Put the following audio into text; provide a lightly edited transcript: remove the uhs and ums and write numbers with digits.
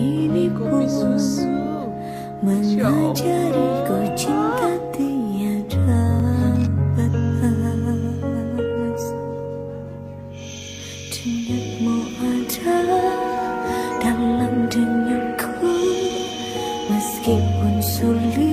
ini ku mengajari ku cinta tiada batas. Denganmu ada dalam denganku, meskipun sulit.